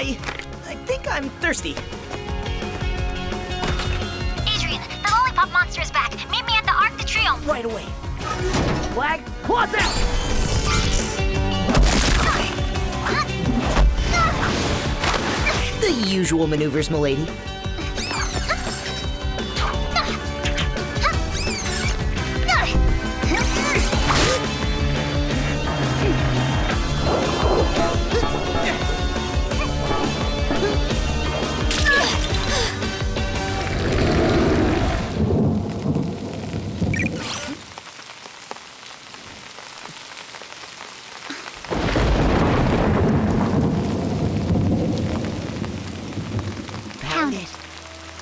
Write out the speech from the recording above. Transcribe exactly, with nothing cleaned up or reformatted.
I... I think I'm thirsty. Adrien, the lollipop monster is back. Meet me at the Arc de Triomphe. Right away. Flag, pause out! The usual maneuvers, m'lady.